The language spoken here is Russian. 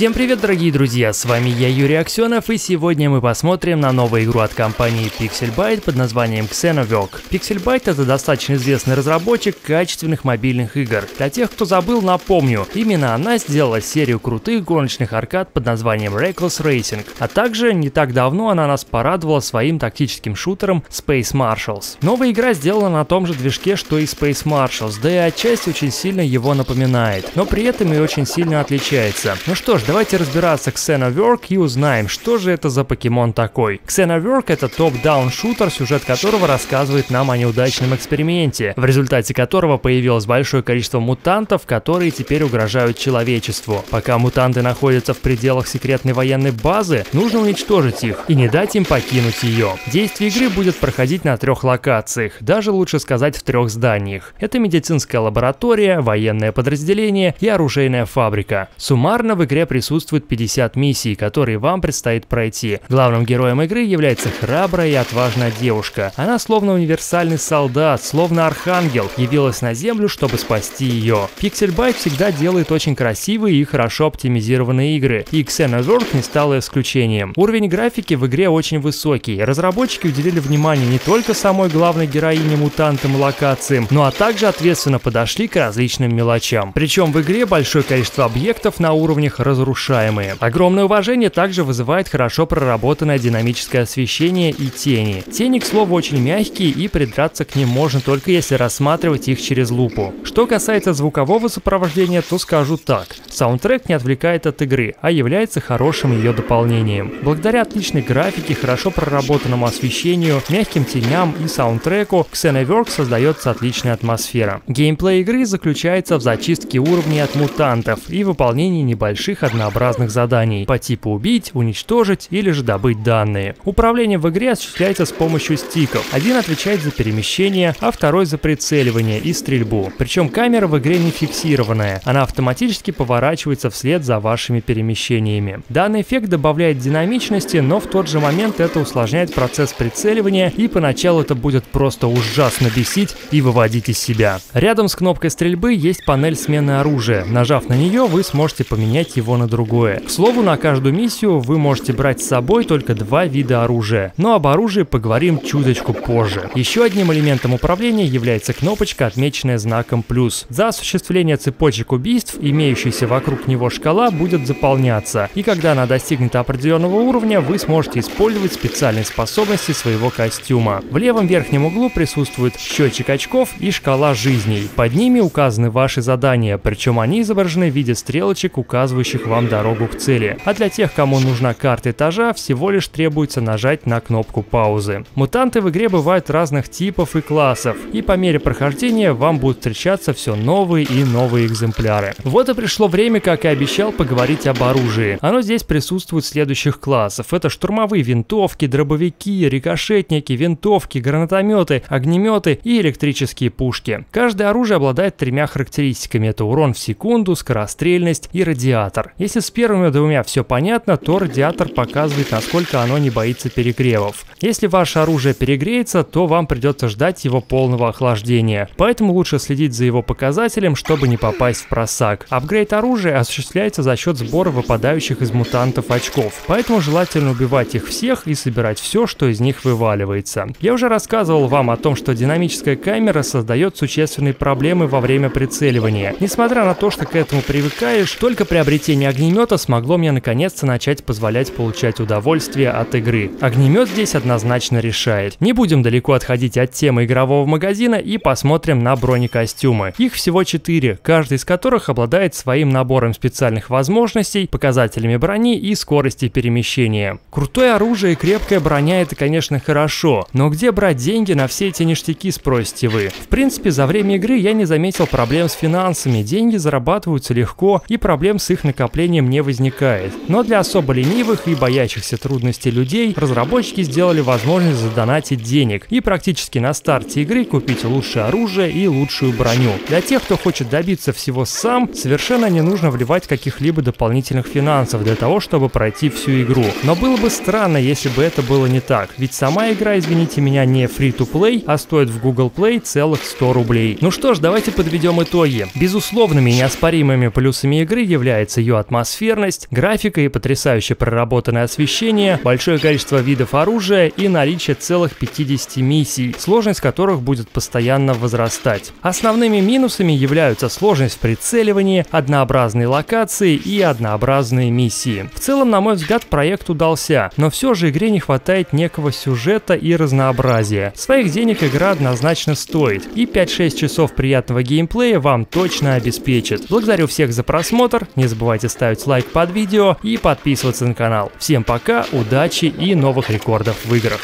Всем привет, дорогие друзья, с вами я, Юрий Аксенов, и сегодня мы посмотрим на новую игру от компании Pixelbyte под названием Xenowerk. Pixelbyte — это достаточно известный разработчик качественных мобильных игр. Для тех, кто забыл, напомню, именно она сделала серию крутых гоночных аркад под названием Reckless Racing, а также не так давно она нас порадовала своим тактическим шутером Space Marshals. Новая игра сделана на том же движке, что и Space Marshals, да и отчасти очень сильно его напоминает, но при этом и очень сильно отличается. Ну что ж, давайте разбираться с Xenowerk и узнаем, что же это за покемон такой. Xenowerk — это топ-даун шутер, сюжет которого рассказывает нам о неудачном эксперименте, в результате которого появилось большое количество мутантов, которые теперь угрожают человечеству. Пока мутанты находятся в пределах секретной военной базы, нужно уничтожить их и не дать им покинуть ее. Действие игры будет проходить на трех локациях, даже лучше сказать в трех зданиях. Это медицинская лаборатория, военное подразделение и оружейная фабрика. Суммарно в игре присутствует 50 миссий, которые вам предстоит пройти. Главным героем игры является храбрая и отважная девушка. Она словно универсальный солдат, словно архангел, явилась на Землю, чтобы спасти ее. Pixelbyte всегда делает очень красивые и хорошо оптимизированные игры, и Xenowerk не стала исключением. Уровень графики в игре очень высокий. Разработчики уделили внимание не только самой главной героине, мутантам и локациям, но а также ответственно подошли к различным мелочам. Причем в игре большое количество объектов на уровнях разрушаемые. Огромное уважение также вызывает хорошо проработанное динамическое освещение и тени. Тени, к слову, очень мягкие, и придраться к ним можно только если рассматривать их через лупу. Что касается звукового сопровождения, то скажу так. Саундтрек не отвлекает от игры, а является хорошим ее дополнением. Благодаря отличной графике, хорошо проработанному освещению, мягким теням и саундтреку Xenowerk создается отличная атмосфера. Геймплей игры заключается в зачистке уровней от мутантов и выполнении небольших однообразных заданий по типу убить, уничтожить или же добыть данные. Управление в игре осуществляется с помощью стиков. Один отвечает за перемещение, а второй за прицеливание и стрельбу. Причем камера в игре не фиксированная, она автоматически поворачивается вслед за вашими перемещениями. Данный эффект добавляет динамичности, но в тот же момент это усложняет процесс прицеливания, и поначалу это будет просто ужасно бесить и выводить из себя. Рядом с кнопкой стрельбы есть панель смены оружия. Нажав на нее, вы сможете поменять его на другое. К слову, на каждую миссию вы можете брать с собой только два вида оружия, но об оружии поговорим чуточку позже. Еще одним элементом управления является кнопочка, отмеченная знаком плюс. За осуществление цепочек убийств имеющаяся вокруг него шкала будет заполняться, и когда она достигнет определенного уровня, вы сможете использовать специальные способности своего костюма. В левом верхнем углу присутствует счетчик очков и шкала жизней. Под ними указаны ваши задания, причем они изображены в виде стрелочек, указывающих вам дорогу к цели. А для тех, кому нужна карта этажа, всего лишь требуется нажать на кнопку паузы. Мутанты в игре бывают разных типов и классов, и по мере прохождения вам будут встречаться все новые и новые экземпляры. Вот и пришло время, как и обещал, поговорить об оружии. Оно здесь присутствует следующих классов. Это штурмовые винтовки, дробовики, рикошетники, винтовки, гранатометы, огнеметы и электрические пушки. Каждое оружие обладает тремя характеристиками. Это урон в секунду, скорострельность и радиатор. Если с первыми двумя все понятно, то радиатор показывает, насколько оно не боится перегревов. Если ваше оружие перегреется, то вам придется ждать его полного охлаждения, поэтому лучше следить за его показателем, чтобы не попасть в просак. Апгрейд оружия осуществляется за счет сбора выпадающих из мутантов очков, поэтому желательно убивать их всех и собирать все, что из них вываливается. Я уже рассказывал вам о том, что динамическая камера создает существенные проблемы во время прицеливания. Несмотря на то, что к этому привыкаешь, только приобретение огнемета смогло мне наконец-то начать позволять получать удовольствие от игры. Огнемет здесь однозначно решает. Не будем далеко отходить от темы игрового магазина и посмотрим на бронекостюмы. Их всего 4, каждый из которых обладает своим набором специальных возможностей, показателями брони и скорости перемещения. Крутое оружие и крепкая броня — это, конечно, хорошо, но где брать деньги на все эти ништяки, спросите вы. В принципе, за время игры я не заметил проблем с финансами, деньги зарабатываются легко и проблем с их накоплением не возникает. Но для особо ленивых и боящихся трудностей людей разработчики сделали возможность задонатить денег и практически на старте игры купить лучшее оружие и лучшую броню. Для тех, кто хочет добиться всего сам, совершенно не нужно вливать каких-либо дополнительных финансов для того, чтобы пройти всю игру. Но было бы странно, если бы это было не так, ведь сама игра, извините меня, не free-to-play, а стоит в Google Play целых 100 рублей. Ну что ж, давайте подведем итоги. Безусловными и неоспоримыми плюсами игры является ее атмосфера, атмосферность, графика и потрясающе проработанное освещение, большое количество видов оружия и наличие целых 50 миссий, сложность которых будет постоянно возрастать. Основными минусами являются сложность в прицеливании, однообразные локации и однообразные миссии. В целом, на мой взгляд, проект удался, но все же игре не хватает некого сюжета и разнообразия. Своих денег игра однозначно стоит, и 5-6 часов приятного геймплея вам точно обеспечит. Благодарю всех за просмотр, не забывайте ставить лайк под видео и подписываться на канал. Всем пока, удачи и новых рекордов в играх.